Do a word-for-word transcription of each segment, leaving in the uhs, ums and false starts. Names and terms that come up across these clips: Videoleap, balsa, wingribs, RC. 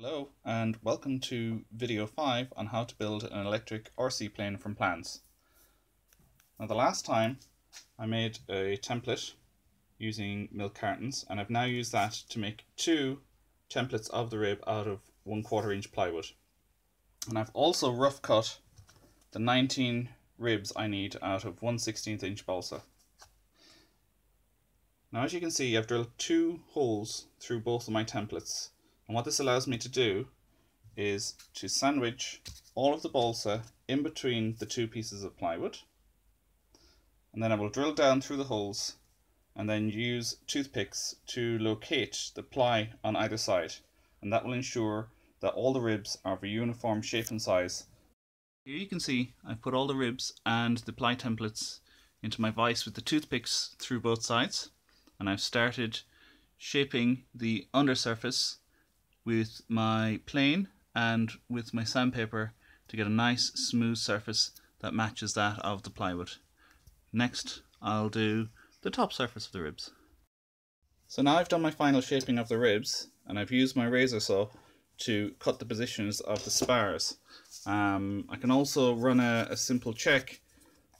Hello and welcome to video five on how to build an electric R C plane from plans. Now the last time I made a template using milk cartons, and I've now used that to make two templates of the rib out of one quarter inch plywood. And I've also rough cut the nineteen ribs I need out of one sixteenth inch balsa. Now as you can see, I've drilled two holes through both of my templates. And what this allows me to do is to sandwich all of the balsa in between the two pieces of plywood. And then I will drill down through the holes and then use toothpicks to locate the ply on either side. And that will ensure that all the ribs are of a uniform shape and size. Here you can see I've put all the ribs and the ply templates into my vise with the toothpicks through both sides. And I've started shaping the undersurface with my plane and with my sandpaper to get a nice smooth surface that matches that of the plywood. Next I'll do the top surface of the ribs. So now I've done my final shaping of the ribs, and I've used my razor saw to cut the positions of the spars. Um, I can also run a, a simple check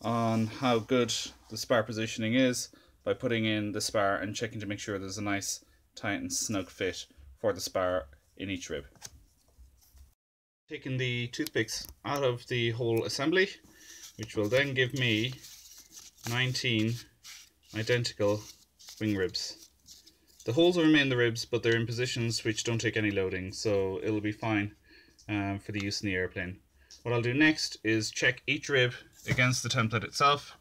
on how good the spar positioning is by putting in the spar and checking to make sure there's a nice tight and snug fit for the spar in each rib. Taking the toothpicks out of the whole assembly, which will then give me nineteen identical wing ribs. The holes will remain the ribs, but they're in positions which don't take any loading, so it'll be fine um, for the use in the airplane. What I'll do next is check each rib against the template itself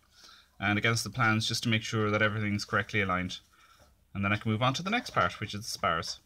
and against the plans, just to make sure that everything's correctly aligned. And then I can move on to the next part, which is the spars.